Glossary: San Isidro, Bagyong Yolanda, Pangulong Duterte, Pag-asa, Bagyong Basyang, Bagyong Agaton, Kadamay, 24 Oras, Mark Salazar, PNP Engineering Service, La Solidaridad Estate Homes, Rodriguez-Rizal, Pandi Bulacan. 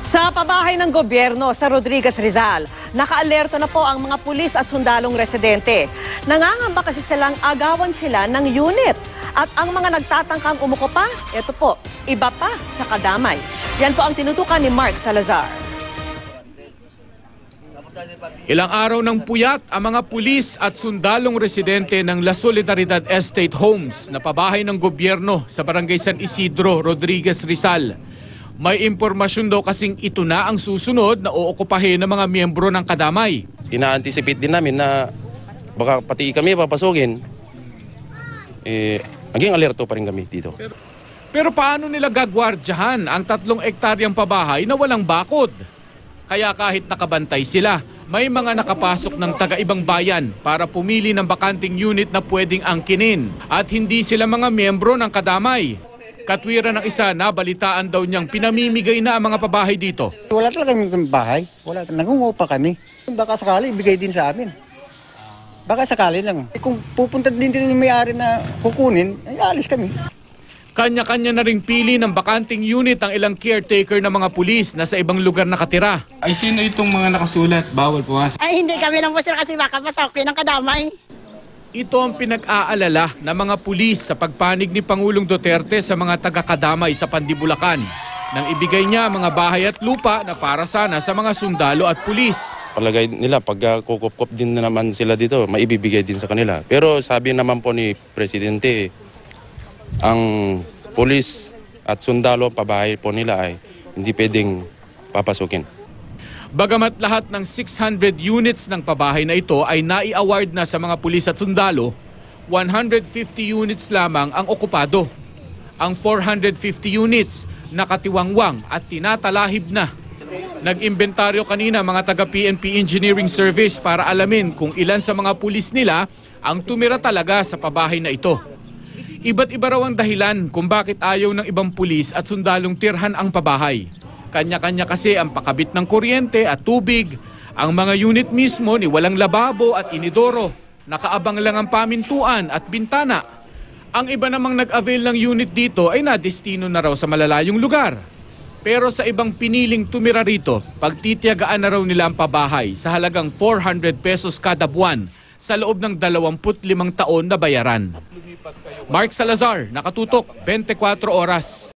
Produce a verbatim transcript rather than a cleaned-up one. Sa pabahay ng gobyerno sa Rodriguez-Rizal, nakaalerta na po ang mga pulis at sundalong residente. Nangangamba kasi silang agawan sila ng unit. At ang mga nagtatangkang umuko pa, ito po, iba pa sa Kadamay. Yan po ang tinutukan ni Mark Salazar. Ilang araw ng puyat ang mga pulis at sundalong residente ng La Solidaridad Estate Homes na pabahay ng gobyerno sa barangay San Isidro, Rodriguez-Rizal. May impormasyon daw kasing ito na ang susunod na ookupahin ng mga miyembro ng Kadamay. Ina-anticipate din namin na baka pati kami papasugin. Eh, maging alerto pa rin kami dito. Pero, pero paano nila gagwardyahan ang tatlong ektaryang pabahay na walang bakod? Kaya kahit nakabantay sila, may mga nakapasok ng taga-ibang bayan para pumili ng bakanting unit na pwedeng angkinin. At hindi sila mga miyembro ng Kadamay. Katwiran ng isa na balitaan daw niyang pinamimigay na ang mga pabahay dito. Wala talaga ng bahay. Wala. Nangungupa kami. Baka sakali ibigay din sa amin. Baka sakali lang. Kung pupunta din din yung may-ari na kukunin, ay alis kami. Kanya-kanya na rin pili ng bakanting unit ang ilang caretaker ng mga pulis na sa ibang lugar nakatira. Ay sino itong mga nakasulat? Bawal pumasok. Ay hindi kami lang po sir kasi baka pasokin ng Kadamay. Ito ang pinag-aalala ng mga pulis sa pagpanig ni Pangulong Duterte sa mga taga-Kadamay sa Pandi Bulacan nang ibigay niya mga bahay at lupa na para sana sa mga sundalo at pulis. Palagay nila pag kukup-kup din na naman sila dito, maibibigay din sa kanila. Pero sabi naman po ni Presidente, ang pulis at sundalo pabahay po nila ay hindi pwedeng papasukin. Bagamat lahat ng six hundred units ng pabahay na ito ay nai-award na sa mga pulis at sundalo, one hundred fifty units lamang ang okupado. Ang four hundred fifty units nakatiwangwang at tinatalahib na. Nag-imbentaryo kanina mga taga P N P Engineering Service para alamin kung ilan sa mga pulis nila ang tumira talaga sa pabahay na ito. Iba't iba raw ang dahilan kung bakit ayaw ng ibang pulis at sundalong tirhan ang pabahay. Kanya-kanya kasi ang pakabit ng kuryente at tubig, ang mga unit mismo ni walang lababo at inidoro, nakaabang lang ang pamintuan at bintana. Ang iba namang nag-avail ng unit dito ay nadestino na raw sa malalayong lugar. Pero sa ibang piniling tumira rito, pagtitiyagaan na raw nila ang pabahay sa halagang four hundred pesos kada buwan sa loob ng dalawampu't limang taon na bayaran. Mark Salazar, nakatutok, twenty-four Oras.